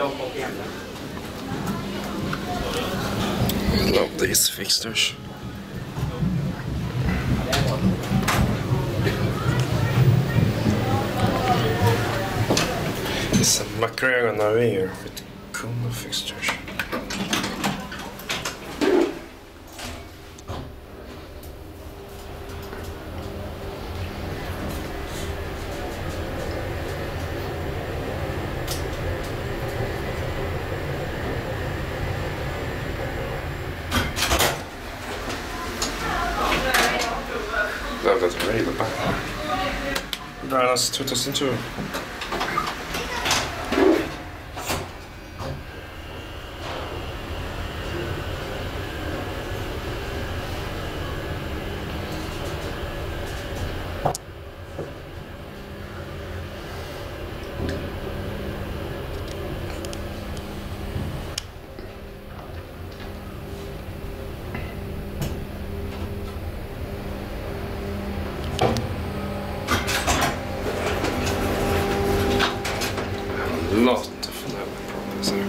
no propaganda. Love these fixtures. It's a McGregor Navire with KONE fixtures. No, that's very the back. That's 2002. Lot of level problems there.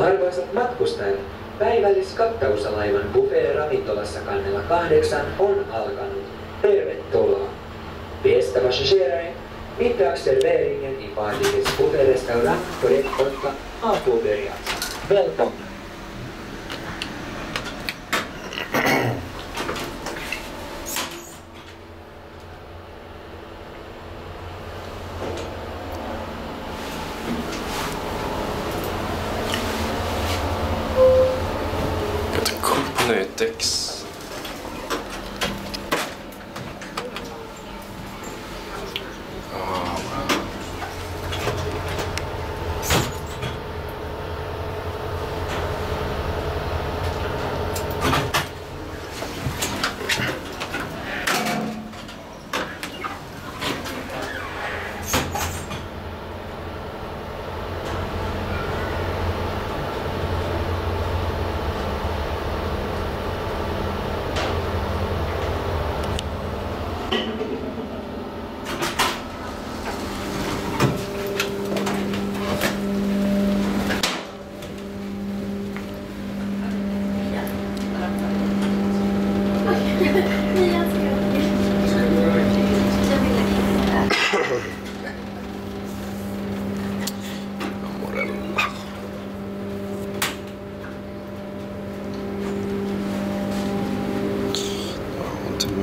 Arvoisat matkustajat, päivälliskattausalaivan buffet-ravintolassa kannella 8 on alkanut. Tervetuloa! Bästa passagerare, mittagsserveringen i fartygets buffet-restaurang på rätt botten har påbörjats. Välkomna! Six.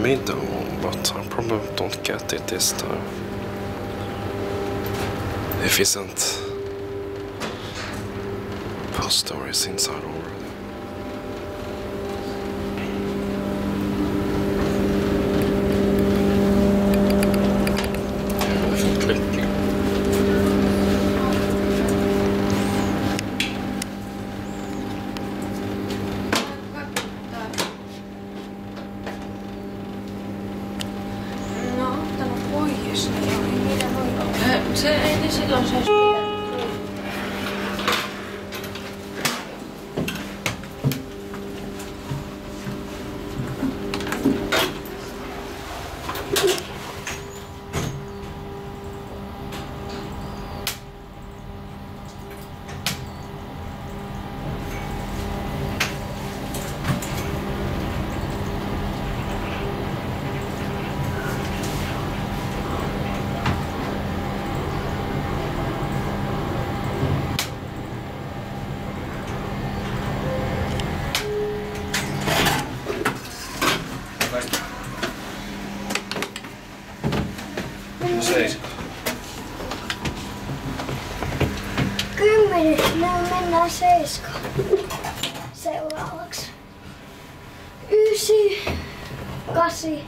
Middle, but I probably don't get it this time. If isn't post stories inside already. Seiska. Seuraavaksi 9, 8, 7.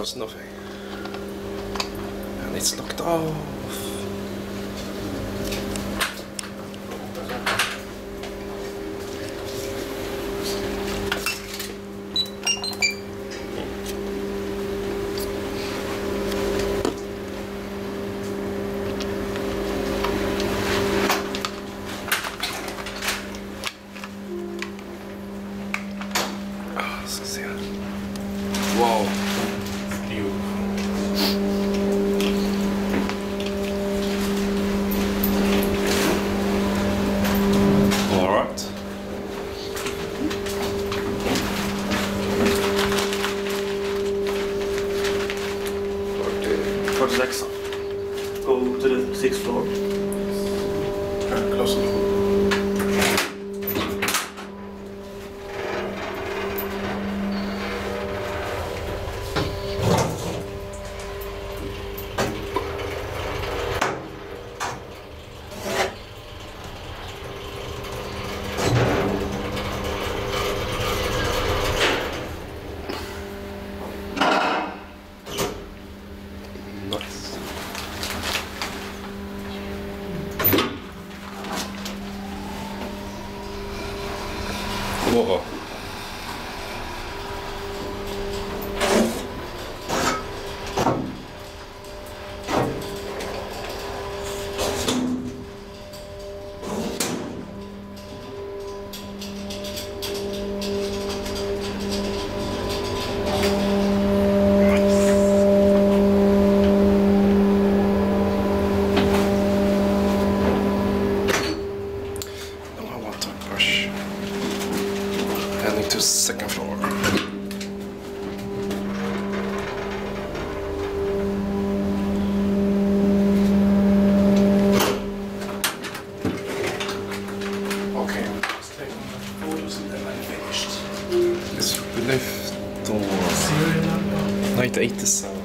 Costs nothing, and it's knocked off. Oh, so sad. Wow. Whoa. Second floor. lift or 9 to 8 to 7.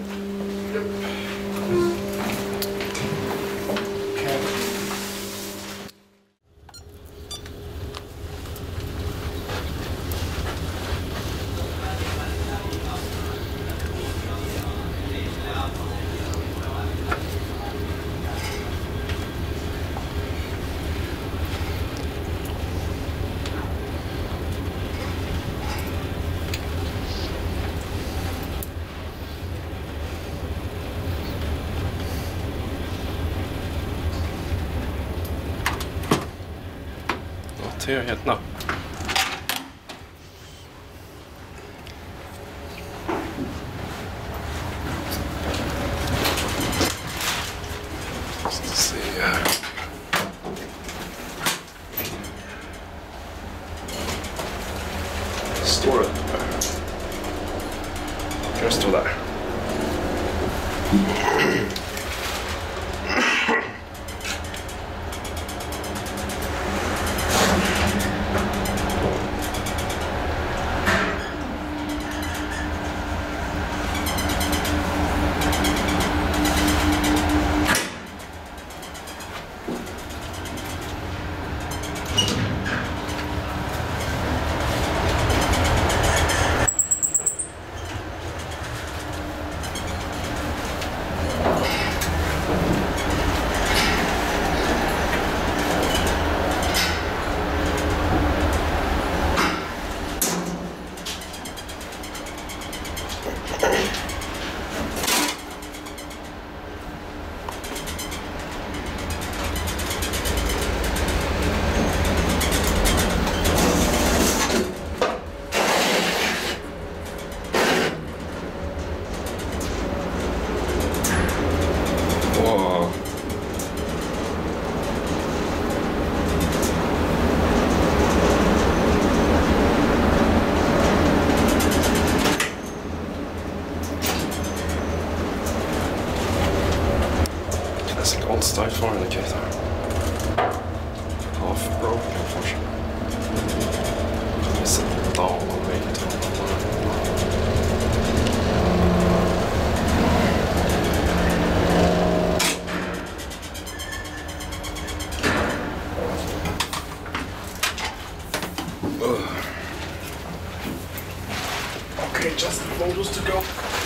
Here, here, no. Let's see. Store it. Just do that. Style for indicator. Half broken, unfortunately. It's a dull way to. Okay, just the models to go.